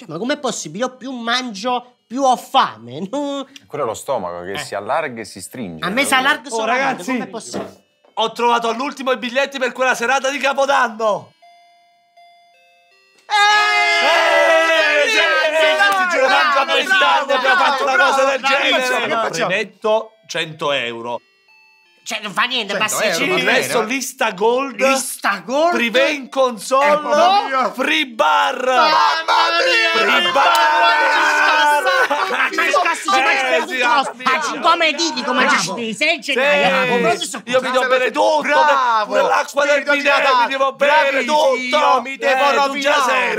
Cioè, ma com'è possibile? Io più mangio, più ho fame. No? Quello è lo stomaco che si allarga e si stringe. A me si allarga solo. Oh, ragazzi, com'è possibile? Ho trovato all'ultimo i biglietti per quella serata di Capodanno. Rimetto 100 euro. Cioè, non fa niente, ma se adesso lista gold, privé in console, free bar. Free bar. Ma il cazzo ci faccio un comedini come ci sei gennaio. Io mi devo bere tutto. Bravo. L'acqua del binario mi devo bere tutto. Mi devo rovinare.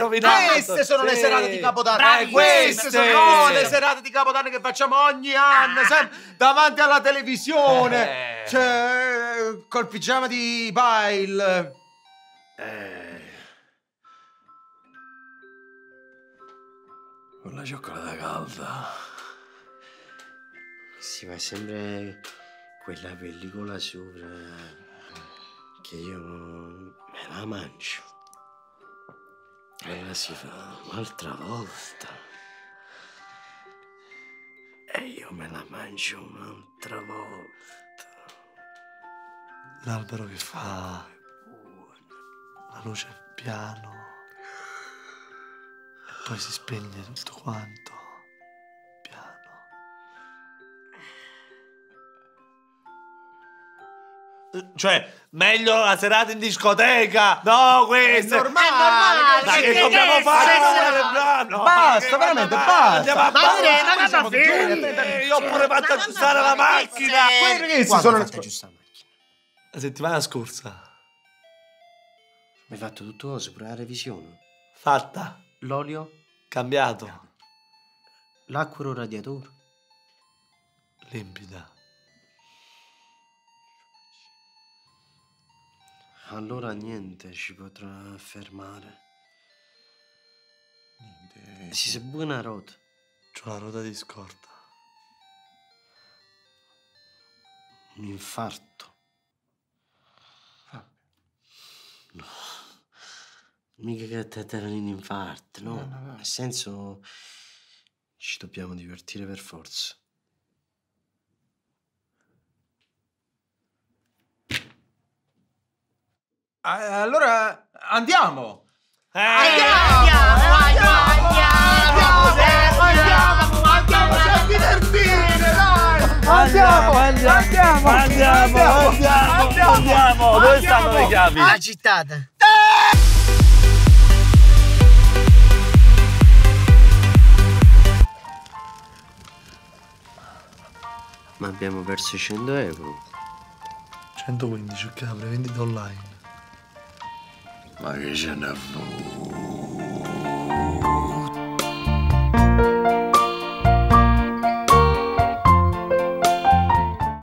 Queste sono le serate di Capodanno. Queste sono le serate di Capodanno che facciamo ogni anno, sempre davanti alla televisione. Cioè, col pigiama di Bile. Con la cioccolata calda. Sì, ma sembra quella pellicola sopra che io me la mangio. E si fa un'altra volta. E io me la mangio un'altra volta. L'albero che fa la luce piano. Poi si spegne tutto quanto, piano. Cioè, meglio la serata in discoteca! No, questo! È normale! Ma che dobbiamo fare? No, basta, veramente, basta! Andiamo a fare! Io ho pure fatto aggiustare la macchina! Quando ho fatto aggiustare la macchina? La settimana scorsa. Mi hai fatto tutto osso, pure la revisione? Fatta! L'olio? Cambiato. L'acqua o radiatore? Limpida. Allora niente ci potrà fermare. Niente. Si è buona rotta. C'ho la ruota di scorta. Un infarto. No. Mica che te era un infarto, no? No. Nel senso, ci dobbiamo divertire per forza. Allora, andiamo! Andiamo! A divertire, dai! Andiamo! Dove stanno le chiavi? Agitata! Ma abbiamo perso 100 euro. 115, capre, vendita online. Ma che ce ne fu?